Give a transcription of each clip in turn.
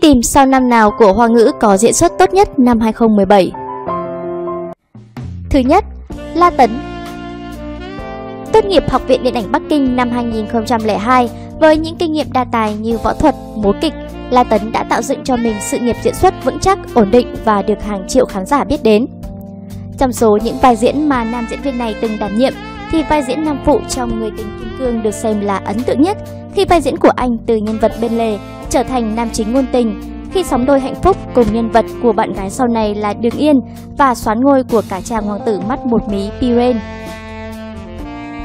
tìm sao năm nào của Hoa ngữ có diễn xuất tốt nhất năm 2017. Thứ nhất, La Tấn. Tốt nghiệp Học viện Điện ảnh Bắc Kinh năm 2002, với những kinh nghiệm đa tài như võ thuật, múa kịch, La Tấn đã tạo dựng cho mình sự nghiệp diễn xuất vững chắc, ổn định và được hàng triệu khán giả biết đến. Trong số những vai diễn mà nam diễn viên này từng đảm nhiệm, thì vai diễn nam phụ trong Người Tình Kim Cương được xem là ấn tượng nhất, khi vai diễn của anh từ nhân vật bên lề trở thành nam chính ngôn tình, khi sóng đôi hạnh phúc cùng nhân vật của bạn gái sau này là Đường Yên và soán ngôi của cả chàng hoàng tử mắt một mí Pirine.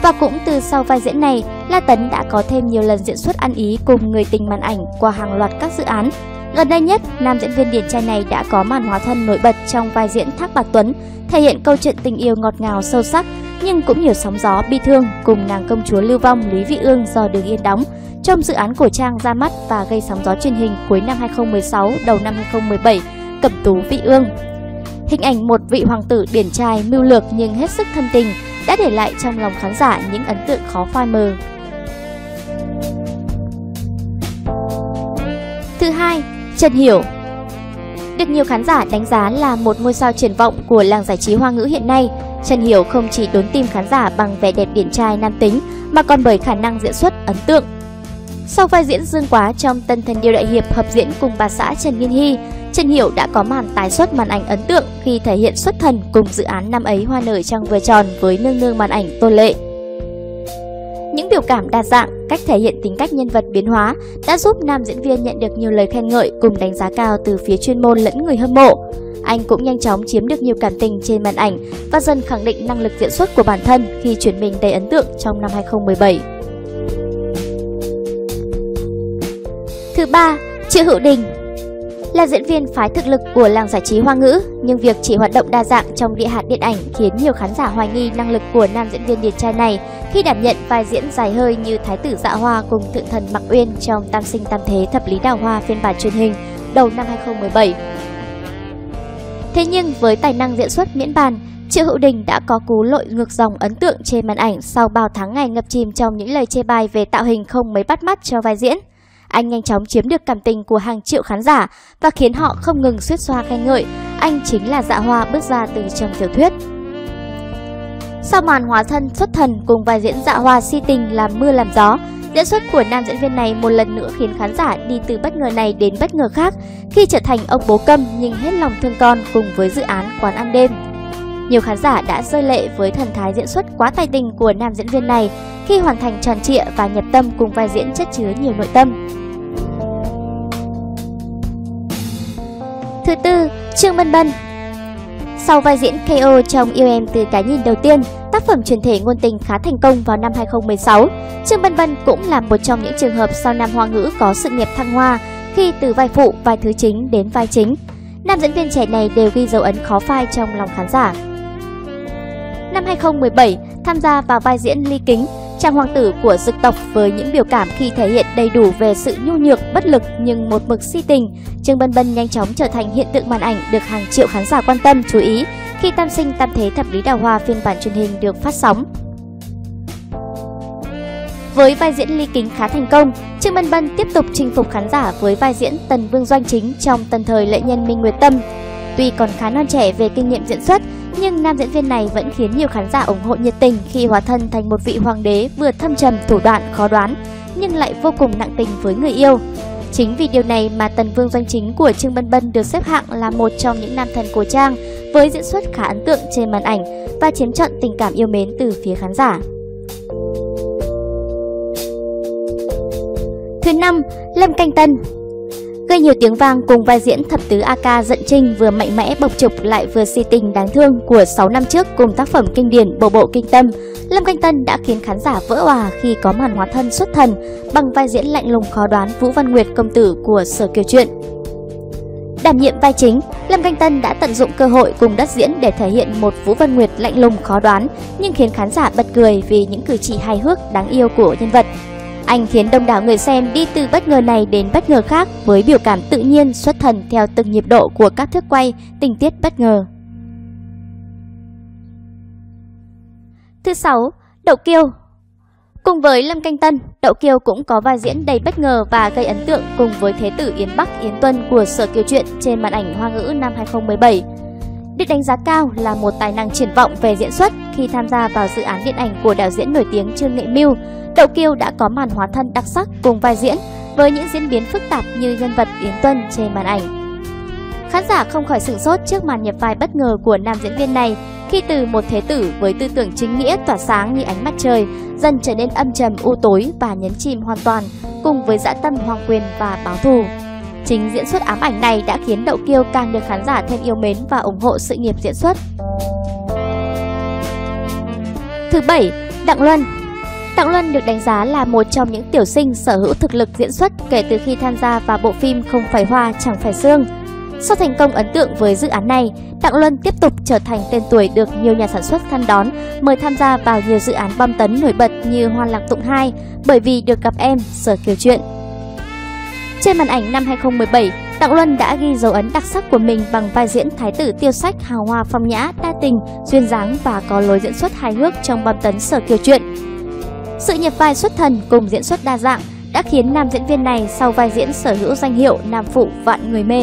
Và cũng từ sau vai diễn này, La Tấn đã có thêm nhiều lần diễn xuất ăn ý cùng người tình màn ảnh qua hàng loạt các dự án. Gần đây nhất, nam diễn viên điển trai này đã có màn hóa thân nổi bật trong vai diễn Thác Bạt Tuấn, thể hiện câu chuyện tình yêu ngọt ngào sâu sắc nhưng cũng nhiều sóng gió bi thương cùng nàng công chúa Lưu Vong Lý Vị Ương do Đường Yên đóng trong dự án cổ trang ra mắt và gây sóng gió truyền hình cuối năm 2016 đầu năm 2017, Cẩm Tú Vị Ương. Hình ảnh một vị hoàng tử điển trai mưu lược nhưng hết sức thân tình đã để lại trong lòng khán giả những ấn tượng khó phai mờ. Thứ hai, Trần Hiểu. Được nhiều khán giả đánh giá là một ngôi sao triển vọng của làng giải trí Hoa ngữ hiện nay, Trần Hiểu không chỉ đốn tim khán giả bằng vẻ đẹp điển trai nam tính mà còn bởi khả năng diễn xuất ấn tượng. Sau vai diễn Dương Quá trong Tân Thần Điêu Đại Hiệp hợp diễn cùng bà xã Trần Nguyên Hy, Trần Hiểu đã có màn tái xuất màn ảnh ấn tượng khi thể hiện xuất thần cùng dự án năm ấy hoa nở trăng vừa tròn với nương nương màn ảnh Tôn Lệ. Những biểu cảm đa dạng, cách thể hiện tính cách nhân vật biến hóa đã giúp nam diễn viên nhận được nhiều lời khen ngợi cùng đánh giá cao từ phía chuyên môn lẫn người hâm mộ. Anh cũng nhanh chóng chiếm được nhiều cảm tình trên màn ảnh và dần khẳng định năng lực diễn xuất của bản thân khi chuyển mình đầy ấn tượng trong năm 2017. Thứ ba, Triệu Hựu Đình. Là diễn viên phái thực lực của làng giải trí Hoa ngữ, nhưng việc chỉ hoạt động đa dạng trong địa hạt điện ảnh khiến nhiều khán giả hoài nghi năng lực của nam diễn viên điển trai này khi đảm nhận vai diễn dài hơi như Thái tử Dạ Hoa cùng Thượng thần Mặc Uyên trong Tam Sinh Tam Thế Thập Lý Đào Hoa phiên bản truyền hình đầu năm 2017. Thế nhưng với tài năng diễn xuất miễn bàn, Triệu Hựu Đình đã có cú lội ngược dòng ấn tượng trên màn ảnh sau bao tháng ngày ngập chìm trong những lời chê bai về tạo hình không mấy bắt mắt cho vai diễn. Anh nhanh chóng chiếm được cảm tình của hàng triệu khán giả và khiến họ không ngừng suýt xoa khen ngợi, anh chính là Dạ Hoa bước ra từ trong tiểu thuyết. Sau màn hóa thân xuất thần cùng vai diễn Dạ Hoa si tình làm mưa làm gió, diễn xuất của nam diễn viên này một lần nữa khiến khán giả đi từ bất ngờ này đến bất ngờ khác khi trở thành ông bố câm nhưng hết lòng thương con cùng với dự án Quán ăn đêm. Nhiều khán giả đã rơi lệ với thần thái diễn xuất quá tài tình của nam diễn viên này khi hoàn thành tròn trịa và nhập tâm cùng vai diễn chất chứa nhiều nội tâm. Thứ tư, Trương Bân Bân. Sau vai diễn KO trong Yêu Em Từ Cái Nhìn Đầu Tiên, tác phẩm truyền thể ngôn tình khá thành công vào năm 2016, Trương Bân Bân cũng là một trong những trường hợp sao nam Hoa ngữ có sự nghiệp thăng hoa khi từ vai phụ, vai thứ chính đến vai chính. Nam diễn viên trẻ này đều ghi dấu ấn khó phai trong lòng khán giả. Năm 2017, tham gia vào vai diễn Ly Kính, chàng hoàng tử của dực tộc với những biểu cảm khi thể hiện đầy đủ về sự nhu nhược, bất lực nhưng một mực si tình, Trương Bân Bân nhanh chóng trở thành hiện tượng màn ảnh được hàng triệu khán giả quan tâm, chú ý khi Tam Sinh Tam Thế Thập Lý Đào Hoa phiên bản truyền hình được phát sóng. Với vai diễn Ly Kính khá thành công, Trương Bân Bân tiếp tục chinh phục khán giả với vai diễn Tần Vương Doanh Chính trong Tần Thời Lệ Nhân Minh Nguyệt Tâm. Tuy còn khá non trẻ về kinh nghiệm diễn xuất, nhưng nam diễn viên này vẫn khiến nhiều khán giả ủng hộ nhiệt tình khi hóa thân thành một vị hoàng đế vừa thâm trầm thủ đoạn khó đoán nhưng lại vô cùng nặng tình với người yêu. Chính vì điều này mà Tần Vương Doanh Chính của Trương Bân Bân được xếp hạng là một trong những nam thần cổ trang với diễn xuất khá ấn tượng trên màn ảnh và chiếm trọn tình cảm yêu mến từ phía khán giả. Thứ năm, Lâm Canh Tân. Gây nhiều tiếng vang cùng vai diễn thập tứ AK Dận Trinh vừa mạnh mẽ bộc trục lại vừa si tình đáng thương của 6 năm trước cùng tác phẩm kinh điển Bộ Bộ Kinh Tâm, Lâm Canh Tân đã khiến khán giả vỡ òa khi có màn hóa thân xuất thần bằng vai diễn lạnh lùng khó đoán Vũ Văn Nguyệt công tử của Sở Kiều Truyện. Đảm nhiệm vai chính, Lâm Canh Tân đã tận dụng cơ hội cùng đất diễn để thể hiện một Vũ Văn Nguyệt lạnh lùng khó đoán nhưng khiến khán giả bật cười vì những cử chỉ hài hước đáng yêu của nhân vật. Anh khiến đông đảo người xem đi từ bất ngờ này đến bất ngờ khác với biểu cảm tự nhiên xuất thần theo từng nhịp độ của các thước quay, tình tiết bất ngờ. Thứ sáu, Đậu Kiêu. Cùng với Lâm Canh Tân, Đậu Kiêu cũng có vai diễn đầy bất ngờ và gây ấn tượng cùng với Thế tử Yến Bắc, Yến Tuân của Sở Kiều Truyện trên màn ảnh Hoa ngữ năm 2017. Được đánh giá cao là một tài năng triển vọng về diễn xuất, khi tham gia vào dự án điện ảnh của đạo diễn nổi tiếng Trương Nghệ Mưu, Đậu Kiêu đã có màn hóa thân đặc sắc cùng vai diễn với những diễn biến phức tạp như nhân vật Yến Tuân trên màn ảnh. Khán giả không khỏi sửng sốt trước màn nhập vai bất ngờ của nam diễn viên này, khi từ một thế tử với tư tưởng chính nghĩa tỏa sáng như ánh mặt trời dần trở nên âm trầm u tối và nhấn chìm hoàn toàn cùng với dã tâm hoang quyền và báo thù. Chính diễn xuất ám ảnh này đã khiến Đậu Kiêu càng được khán giả thêm yêu mến và ủng hộ sự nghiệp diễn xuất. Thứ 7, Đặng Luân. Đặng Luân được đánh giá là một trong những tiểu sinh sở hữu thực lực diễn xuất kể từ khi tham gia vào bộ phim Không phải hoa chẳng phải xương. Sau thành công ấn tượng với dự án này, Đặng Luân tiếp tục trở thành tên tuổi được nhiều nhà sản xuất săn đón, mời tham gia vào nhiều dự án bom tấn nổi bật như Hoa Lạc Tụng 2, Bởi Vì Được Gặp Em, Sở Kiều Truyện. Trên màn ảnh năm 2017, Đặng Luân đã ghi dấu ấn đặc sắc của mình bằng vai diễn Thái tử Tiêu Sách hào hoa phong nhã, đa tình, duyên dáng và có lối diễn xuất hài hước trong bom tấn Sở Kiều Truyện. Sự nhập vai xuất thần cùng diễn xuất đa dạng đã khiến nam diễn viên này sau vai diễn sở hữu danh hiệu nam phụ vạn người mê.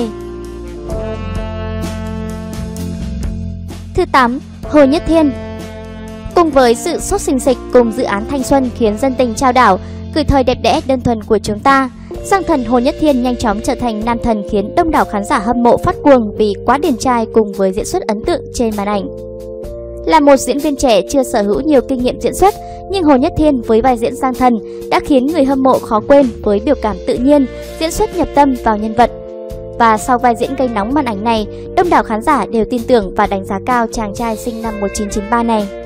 Thứ 8, Hồ Nhất Thiên. Cùng với sự sốt sình sịch cùng dự án Thanh Xuân khiến dân tình trao đảo, Cười Thời Đẹp Đẽ Đơn Thuần của chúng ta, sang thần Hồ Nhất Thiên nhanh chóng trở thành nam thần khiến đông đảo khán giả hâm mộ phát cuồng vì quá điển trai cùng với diễn xuất ấn tượng trên màn ảnh. Là một diễn viên trẻ chưa sở hữu nhiều kinh nghiệm diễn xuất, nhưng Hồ Nhất Thiên với vai diễn sang thần đã khiến người hâm mộ khó quên với biểu cảm tự nhiên, diễn xuất nhập tâm vào nhân vật. Và sau vai diễn gây nóng màn ảnh này, đông đảo khán giả đều tin tưởng và đánh giá cao chàng trai sinh năm 1993 này.